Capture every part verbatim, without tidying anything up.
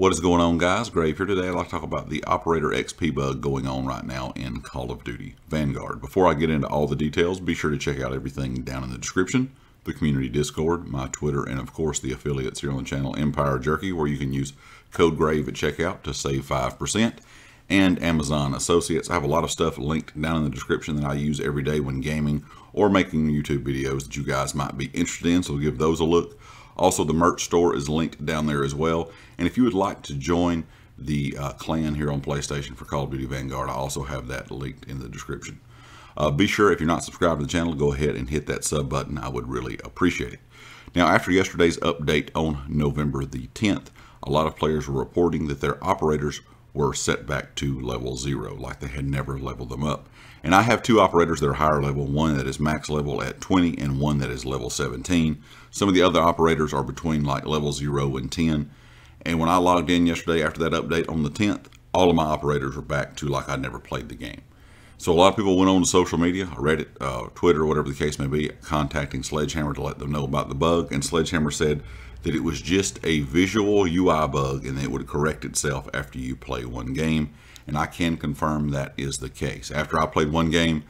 What is going on, guys? Grave here. Today I'd like to talk about the Operator X P bug going on right now in Call of Duty Vanguard. Before I get into all the details, be sure to check out everything down in the description, the community Discord, my Twitter, and of course the affiliates here on the channel, Empire Jerky, where you can use code Grave at checkout to save five percent, and Amazon Associates. I have a lot of stuff linked down in the description that I use every day when gaming or making YouTube videos that you guys might be interested in, so give those a look. Also, the merch store is linked down there as well. And if you would like to join the uh, clan here on PlayStation for Call of Duty Vanguard, I also have that linked in the description. Uh, be sure, if you're not subscribed to the channel, go ahead and hit that sub button. I would really appreciate it. Now, after yesterday's update on November the tenth, a lot of players were reporting that their operators were set back to level zero, like they had never leveled them up. And I have two operators that are higher level, one that is max level at twenty and one that is level seventeen. Some of the other operators are between like level zero and ten. And when I logged in yesterday after that update on the tenth, all of my operators were back to like I never played the game. So a lot of people went on to social media, Reddit, uh, Twitter, whatever the case may be, contacting Sledgehammer to let them know about the bug. And Sledgehammer said that it was just a visual U I bug and it would correct itself after you play one game. And I can confirm that is the case. After I played one game,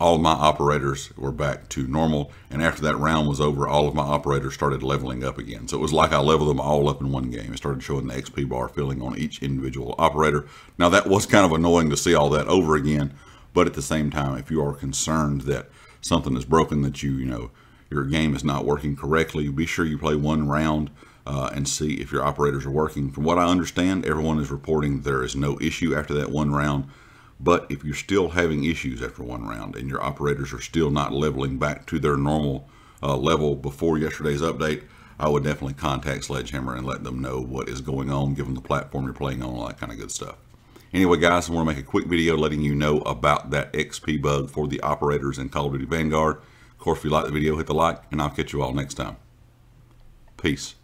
all of my operators were back to normal. And after that round was over, all of my operators started leveling up again. So it was like I leveled them all up in one game. It started showing the X P bar filling on each individual operator. Now, that was kind of annoying to see all that over again. But at the same time, if you are concerned that something is broken, that you, you know, your game is not working correctly, be sure you play one round Uh, and see if your operators are working. From what I understand, everyone is reporting there is no issue after that one round. But if you're still having issues after one round and your operators are still not leveling back to their normal uh, level before yesterday's update, I would definitely contact Sledgehammer and let them know what is going on, give them the platform you're playing on, all that kind of good stuff. Anyway, guys, I want to make a quick video letting you know about that X P bug for the operators in Call of Duty Vanguard. Of course, if you like the video, hit the like, and I'll catch you all next time. Peace.